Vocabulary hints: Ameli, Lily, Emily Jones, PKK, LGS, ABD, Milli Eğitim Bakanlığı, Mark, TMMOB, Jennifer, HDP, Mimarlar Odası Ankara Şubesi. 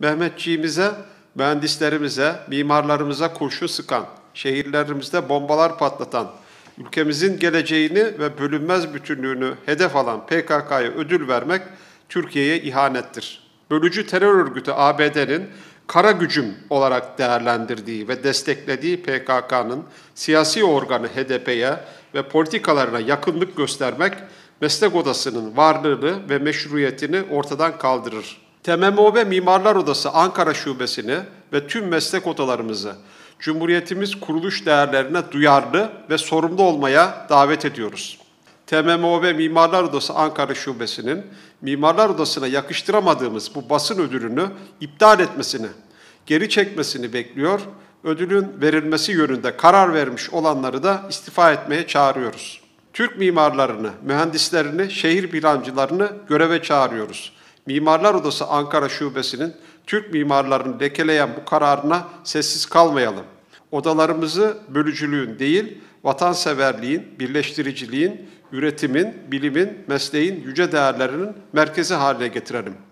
Mehmetçiğimize, mühendislerimize, mimarlarımıza kurşun sıkan, şehirlerimizde bombalar patlatan, ülkemizin geleceğini ve bölünmez bütünlüğünü hedef alan PKK'ya ödül vermek Türkiye'ye ihanettir. Bölücü terör örgütü ABD'nin kara gücüm olarak değerlendirdiği ve desteklediği PKK'nın siyasi organı HDP'ye ve politikalarına yakınlık göstermek, meslek odasının varlığını ve meşruiyetini ortadan kaldırır. TMMOB Mimarlar Odası Ankara Şubesini ve tüm meslek odalarımızı, Cumhuriyetimiz kuruluş değerlerine duyarlı ve sorumlu olmaya davet ediyoruz. TMMOB Mimarlar Odası Ankara Şubesi'nin Mimarlar Odası'na yakıştıramadığımız bu basın ödülünü iptal etmesini, geri çekmesini bekliyor, ödülün verilmesi yönünde karar vermiş olanları da istifa etmeye çağırıyoruz. Türk mimarlarını, mühendislerini, şehir plancılarını göreve çağırıyoruz. Mimarlar Odası Ankara Şubesi'nin Türk mimarlarını lekeleyen bu kararına sessiz kalmayalım. Odalarımızı bölücülüğün değil, vatanseverliğin, birleştiriciliğin, üretimin, bilimin, mesleğin yüce değerlerinin merkezi haline getirelim.